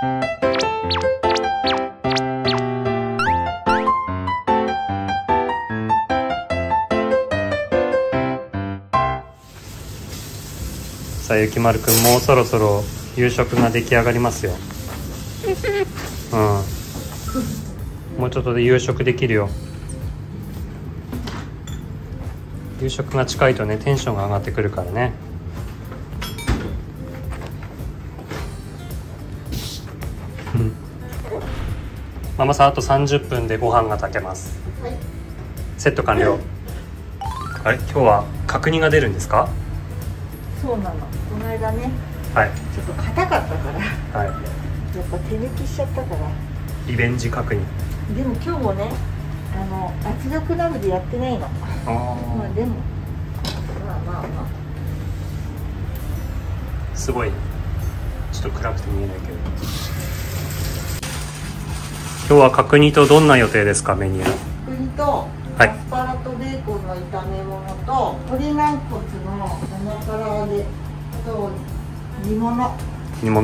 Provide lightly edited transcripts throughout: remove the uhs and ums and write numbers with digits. さあゆきまるくん、もうそろそろ夕食が出来上がりますよ。うん。もうちょっとで夕食できるよ。夕食が近いとね、テンションが上がってくるからね。ママさん、あと30分でご飯が炊けます。はい、セット完了。あれ、今日は角煮が出るんですか？そうなの。この間ね。はい。ちょっと硬かったから。はい。やっぱ手抜きしちゃったから。リベンジ角煮。でも今日もね、圧力鍋でやってないの。まあでも、まあ。すごい。ちょっと暗くて見えないけど。今日は角煮とどんな予定ですか、メニュー？角煮と。アスパラとベーコンの炒め物と鶏軟骨の生から揚げと煮物。今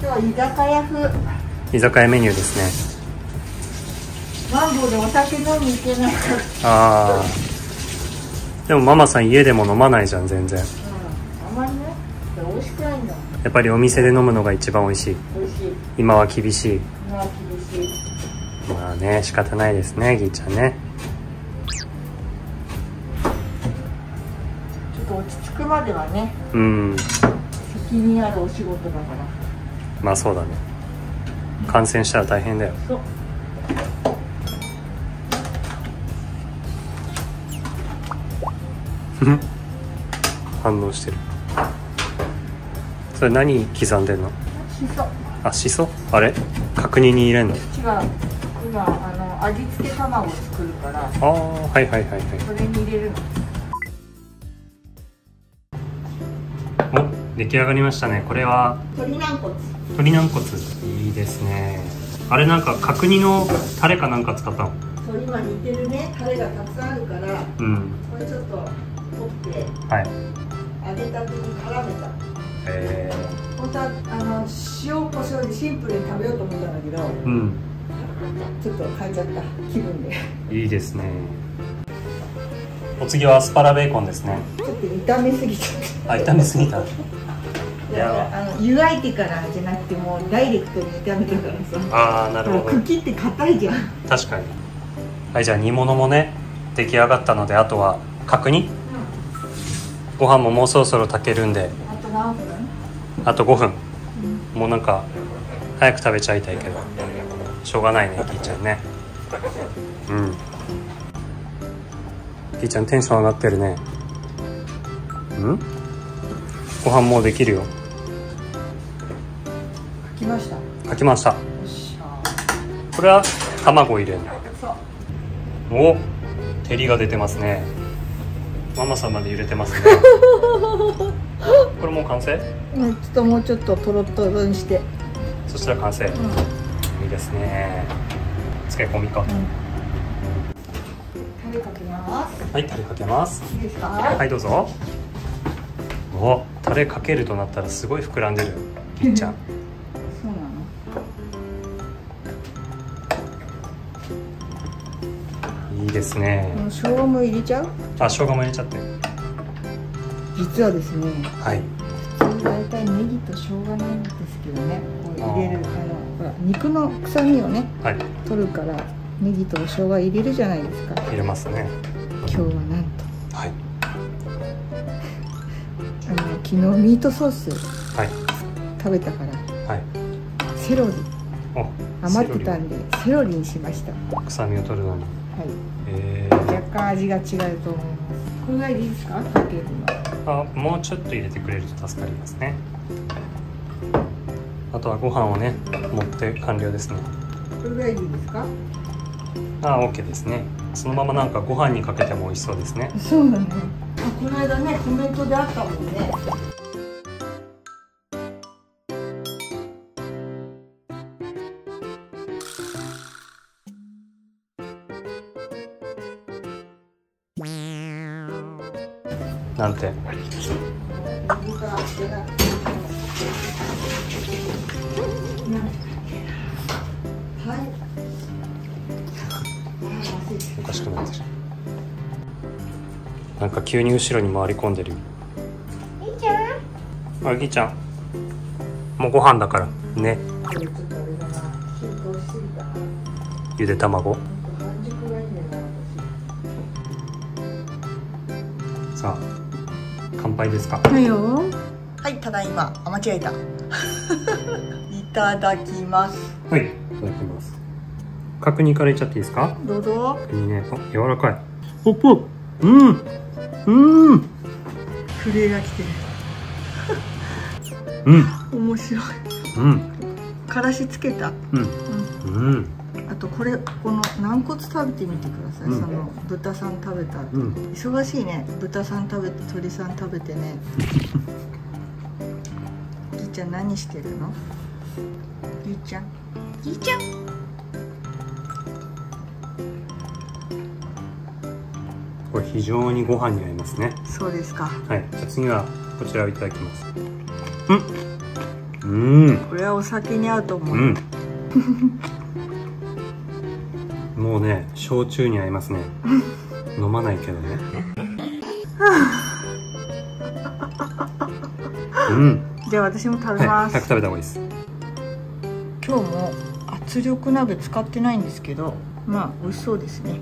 日は居酒屋風、居酒屋メニューですね。マンボウでお酒飲み行けない。ああ。でもママさん家でも飲まないじゃん、全然。うん、あまりね。美味しくないんだ。やっぱりお店で飲むのが一番美味しい。美味しい。今は厳しい。今は厳しい。まあね、仕方ないですね、ぎっちゃんね。まではね、うん、責任あるお仕事だから。まあそうだね。感染したら大変だよ。そう。反応してる。それ何刻んでんの？シソ。あ、シソ？あれ？角煮に入れんの？違う。今味付け卵を作るから。ああ、はいはいはいはい。それに入れるの。出来上がりましたね。これは鶏軟骨。いいですね。あれ、なんか角煮のタレかなんか使ったの？そう、今似てるね、タレがたくさんあるから、うん、これちょっと取って、はい、揚げたてに絡めた。へえ。本当は塩コショウでシンプルに食べようと思ったんだけど、うん、ちょっと変えちゃった気分で。いいですね。お次はアスパラベーコンですね。ちょっと炒めすぎちゃった。あ、炒めすぎた。湯がいてからじゃなくて、もうダイレクトに炒めてからさ。ああ、なるほど。茎って硬いじゃん。確かに。はい、じゃあ煮物もね、出来上がったので、あとは角煮。うん、ご飯ももうそろそろ炊けるんで。あと何分？あと5分。うん、もうなんか早く食べちゃいたいけど、しょうがないね、きいちゃんね。うん。きいちゃんテンション上がってるね。うん？ご飯もうできるよ。かきました。これは卵入れる。お、照りが出てますね。ママさんまで揺れてますね。これもう完成？うん、ちょっともうちょっとトロトロにして。そしたら完成。うん、いいですね。漬け込みか。うん、タレかけます。はい、タレかけます。いいですか？はい、どうぞ。お、タレかけるとなったらすごい膨らんでる。きいちゃん。いいですね。生姜も入れちゃう？あ、生姜も入れちゃって。実はですね。はい。普通大体ネギと生姜なんですけどね。こう入れるほら、肉の臭みをね。はい。取るから、ネギと生姜入れるじゃないですか。入れますね。今日はなんと。はい。昨日ミートソース。はい。食べたから。はい。セロリ。余ってたんで、セロリにしました。臭みを取るのに。はい、若干味が違うと思います。これぐらいでいいですか？かけるの。あ、もうちょっと入れてくれると助かりますね。あとはご飯をね、持って完了ですね。これぐらいでいいですか？あ、オッケーですね。そのままなんかご飯にかけても美味しそうですね。そうだね。あ、この間ね、コメントであったもんね。なんて。なんか急に後ろに回り込んでるよ。いいじゃん。あ、ぎーちゃん。もうご飯だからね。ゆで卵。さあ。乾杯ですか。はいよ。はい、ただいま、あ、間違えた。いただきます。はい、いただきます。角煮からいっちゃっていいですか。どうぞ。いいね、あ、柔らかい。おっぽ。うん。うん。震えが来てる。うん。面白い。うん。からしつけた。うん。うん。うん、あと、これ、この軟骨食べてみてください。うん、その豚さん食べた後、うん、忙しいね。豚さん食べて、鳥さん食べてね。ぎーちゃん、何してるの。ぎーちゃん。ぎーちゃん。これ、非常にご飯に合いますね。そうですか。はい、じゃ、次は、こちらをいただきます。うん。うん。これはお酒に合うと思う。うん。もうね、焼酎に合いますね。飲まないけどね。うん。じゃあ私も食べます。はい、早く食べた方がいいです。今日も圧力鍋使ってないんですけど、まあ美味しそうですね。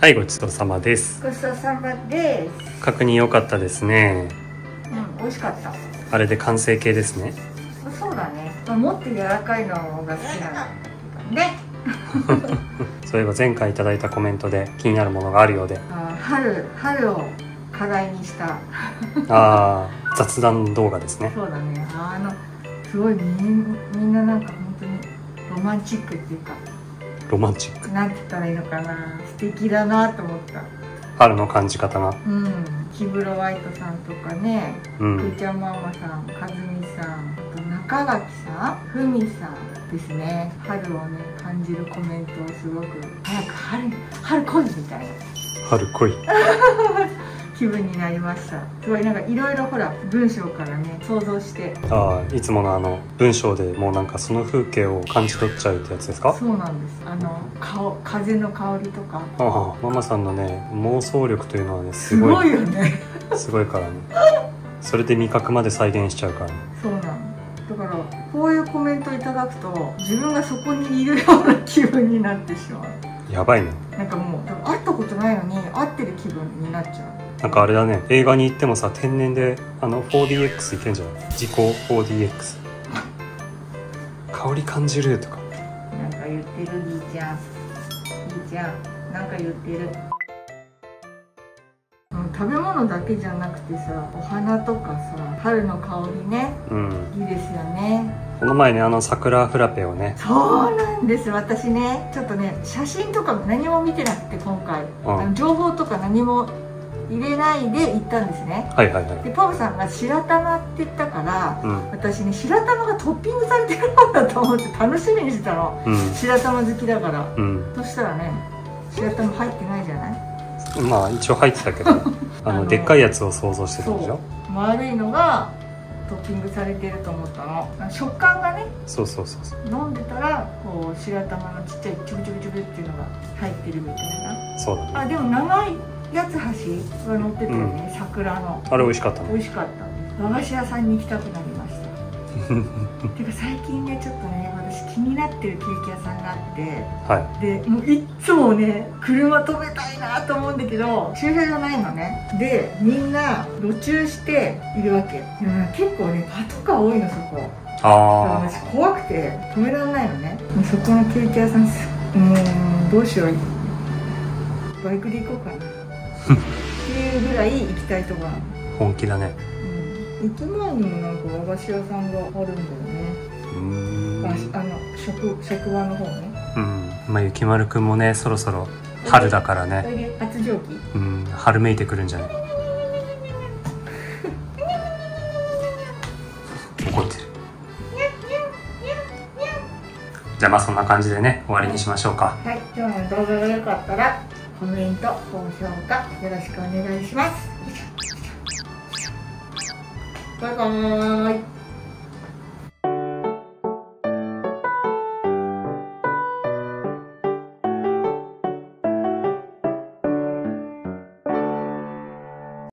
はい、ごちそうさまです。ごちそうさまです。確認良かったですね。うん、美味しかった。あれで完成形ですね。そうだね。もっと柔らかいのが好きなのね。そういえば前回いただいたコメントで気になるものがあるようで、春を課題にしたああ、雑談動画ですね。そうだね。すごいみんななんか本当にロマンチックっていうか、ロマンチックなんて言ったらいいのかな、素敵だなと思った。春の感じ方が、うん、木室ワイトさんとかね、くーちゃんママさん、かずみさん、中垣さん、ふみさんですね。春をね、感じるコメントをすごく、早く春来いみたいな、春来い気分になりました。すごいなんかいろいろほら文章からね想像して、ああ、いつもの文章でもうなんかその風景を感じ取っちゃうってやつですか。そうなんです。風の香りとか、ああ、ママさんのね妄想力というのはねすごいよねすごいからねそれで味覚まで再現しちゃうからね。そうなんです。だからこういうコメントいただくと自分がそこにいるような気分になってしまう。やばいね。なんかもう会ったことないのに会ってる気分になっちゃう。なんかあれだね、映画に行ってもさ、天然で4DX 行けんじゃん。自己 4DX 香り感じるとかなんか言ってる。ぎーちゃん、ぎーちゃん、なんか言ってる。食べ物だけじゃなくてさ、お花とかさ、春の香りね、うん、いいですよね。この前ね、桜フラペをね。そうなんです。私ね、ちょっとね、写真とか何も見てなくて、今回、うん、情報とか何も入れないで行ったんですね。はいはいはい。で、パブさんが白玉って言ったから、うん、私ね、白玉がトッピングされてるもんだと思って楽しみにしてたの。うん、白玉好きだから、うん、そしたらね、白玉入ってないじゃない。まあ一応入ってたけどでっかいやつを想像してたんでしょ。丸いのがトッピングされてると思ったの。食感がね、そうそうそうそう。飲んでたらこう白玉のちっちゃいチュブチュブチュブっていうのが入ってるみたいな。そうだね。あ、でも長い八つ橋が乗ってたよね、うん、桜の。あれ美味しかったね。美味しかった。和菓子屋さんに行きたくなりました。てか最近ね、ちょっとね、気になってるケーキ屋さんがあって、はい、でもういっつもね車止めたいなと思うんだけど駐車場ないのね。でみんな路駐しているわけ。結構ねパトカー多いのそこ。ああ、私怖くて止められないのね。そこのケーキ屋さん、どうしよう、バイクで行こうかなっていうぐらい行きたいとこなの。本気だね。うん、駅前にもなんか和菓子屋さんがあるんだよね。職場の方ね。うん、まあゆきまるくんもね、そろそろ春だからね。発情期。うん、春めいてくるんじゃない。怒ってる。じゃあまあそんな感じでね、終わりにしましょうか。はい、今日の動画が良かったらコメント、高評価よろしくお願いします。バイバーイ。